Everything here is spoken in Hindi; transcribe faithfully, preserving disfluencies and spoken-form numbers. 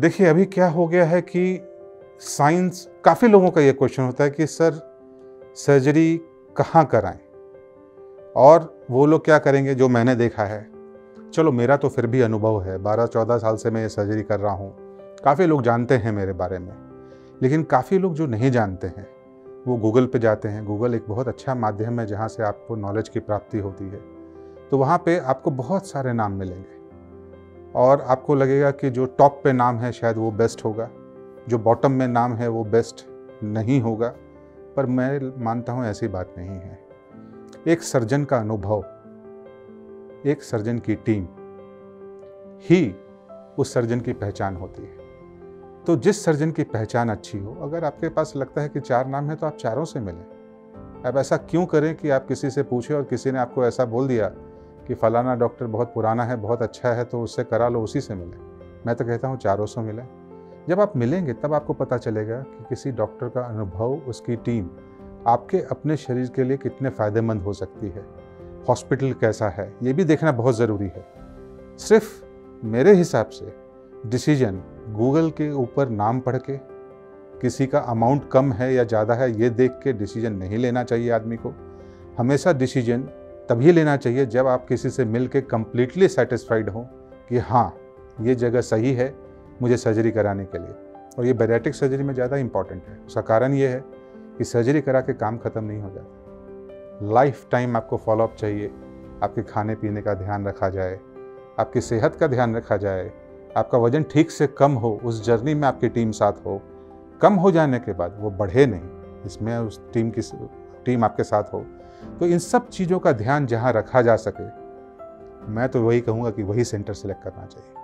देखिए अभी क्या हो गया है कि साइंस, काफ़ी लोगों का ये क्वेश्चन होता है कि सर सर्जरी कहाँ कराएं, और वो लोग क्या करेंगे। जो मैंने देखा है, चलो मेरा तो फिर भी अनुभव है, बारह चौदह साल से मैं ये सर्जरी कर रहा हूँ, काफ़ी लोग जानते हैं मेरे बारे में, लेकिन काफ़ी लोग जो नहीं जानते हैं वो गूगल पे जाते हैं। गूगल एक बहुत अच्छा माध्यम है जहाँ से आपको नॉलेज की प्राप्ति होती है, तो वहाँ पे आपको बहुत सारे नाम मिलेंगे और आपको लगेगा कि जो टॉप पे नाम है शायद वो बेस्ट होगा, जो बॉटम में नाम है वो बेस्ट नहीं होगा, पर मैं मानता हूँ ऐसी बात नहीं है। एक सर्जन का अनुभव, एक सर्जन की टीम ही उस सर्जन की पहचान होती है। तो जिस सर्जन की पहचान अच्छी हो, अगर आपके पास लगता है कि चार नाम है तो आप चारों से मिलें। आप ऐसा क्यों करें कि आप किसी से पूछें और किसी ने आपको ऐसा बोल दिया कि फ़लाना डॉक्टर बहुत पुराना है, बहुत अच्छा है, तो उससे करा लो, उसी से मिलें। मैं तो कहता हूँ चारों से मिलें। जब आप मिलेंगे तब आपको पता चलेगा कि किसी डॉक्टर का अनुभव, उसकी टीम आपके अपने शरीर के लिए कितने फ़ायदेमंद हो सकती है, हॉस्पिटल कैसा है, ये भी देखना बहुत ज़रूरी है। सिर्फ मेरे हिसाब से डिसीजन गूगल के ऊपर नाम पढ़ के, किसी का अमाउंट कम है या ज़्यादा है ये देख के डिसीजन नहीं लेना चाहिए। आदमी को हमेशा डिसीजन तभी लेना चाहिए जब आप किसी से मिल के कम्प्लीटली सेटिस्फाइड हों कि हाँ ये जगह सही है मुझे सर्जरी कराने के लिए। और ये बैरिएट्रिक सर्जरी में ज़्यादा इम्पॉर्टेंट है। उसका कारण ये है कि सर्जरी करा के काम ख़त्म नहीं हो जाता। लाइफ टाइम आपको फॉलोअप चाहिए, आपके खाने पीने का ध्यान रखा जाए, आपकी सेहत का ध्यान रखा जाए, आपका वज़न ठीक से कम हो, उस जर्नी में आपकी टीम साथ हो, कम हो जाने के बाद वो बढ़े नहीं, इसमें उस टीम की टीम आपके साथ हो। तो इन सब चीज़ों का ध्यान जहाँ रखा जा सके, मैं तो वही कहूँगा कि वही सेंटर सेलेक्ट करना चाहिए।